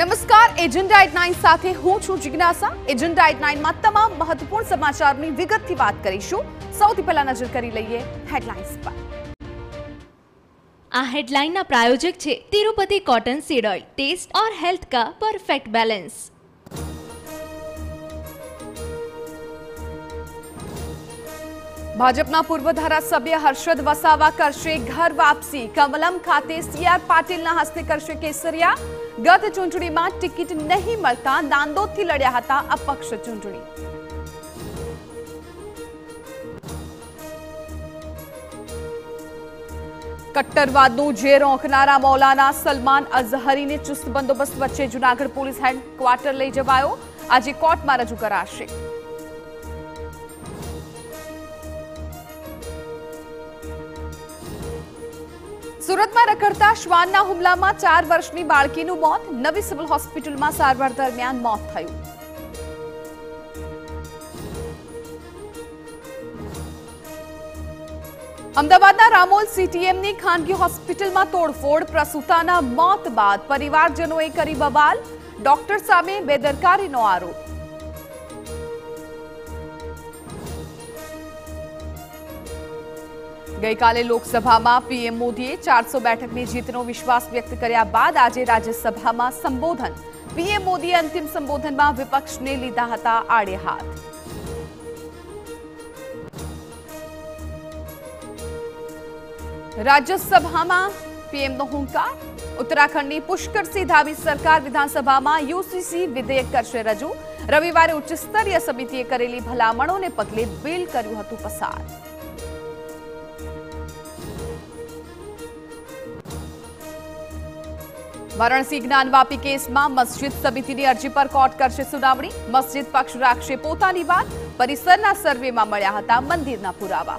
નમસ્કાર agenda at 9 સાથે હું છું જિજ્ઞાસા। એજન્ડા એટ 9 માં તમામ મહત્વપૂર્ણ સમાચારની વિગતથી વાત કરીશું। સૌથી પહેલા નજર કરી લઈએ હેડલાઇન્સ પર। આ હેડલાઇનના પ્રાયોજક છે Tirupati cotton seed oil, taste ઓર હેલ્થ કા પરફેક્ટ બેલેન્સ। भाजपा पूर्व धारासभ्य हर्षद वसावा करशे घर वापसी। कमलम खाते सीआर पाटिल ना हस्ते करशे केसरिया। गत चूंटणी में टिकट नहीं मळता नांदोद थी लड्या हता अपक्ष चूंटणी। कट्टरवादनो झेर ओंखनारा मौलाना सलमान अजहरी ने चुस्त बंदोबस्त वच्चे जूनागढ़ पुलिस हेडक्वार्टर लई जवायो। आज कोर्ट में रजू कराशे। सूरत में रखड़ता श्वान ना हुमला में 4 वर्षनी बाळकीनु मौत। नवी सिविल हॉस्पिटल में सारवार दरमियान मौत थयुं। अमदावादना रामोल सीटीएम नी खानगी हॉस्पिटल में तोड़फोड़। प्रसूताना मौत बाद परिवारजनोए करी बवाल। डॉक्टर सामे बेदरकारीनो आरोप। गई काले लोकसभा में पीएम मोदीए 400 बैठक में जीतनो विश्वास व्यक्त कर्या बाद आज राज्यसभा में संबोधन। पीएम मोदीए अंतिम संबोधन में विपक्ष ने लीधा हता आड़े हाथ। राज्यसभा में पीएम नो हुंकार। उत्तराखंड की पुष्कर सिंह धामी सरकार विधानसभा में यूसीसी विधेयक करशे रजू। रविवार उच्चस्तरीय समितिए करेली भलामणों ने पगले बिल कर्युं हतुं पसार। वाराणसी ज्ञानवापी केस में मस्जिद समिति की अर्जी पर कोर्ट करशे सुनावणी। मस्जिद पक्ष राखशे पोतानी वात। परिसरना सर्वे में मळ्या हता मंदिरना पुरावा।